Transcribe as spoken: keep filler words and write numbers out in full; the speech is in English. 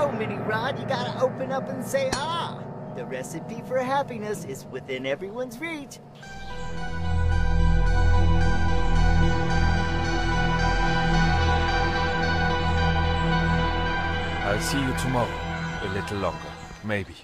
so, Mini Rod, you gotta open up and say, ah! The recipe for happiness is within everyone's reach. I'll see you tomorrow, a little longer, maybe.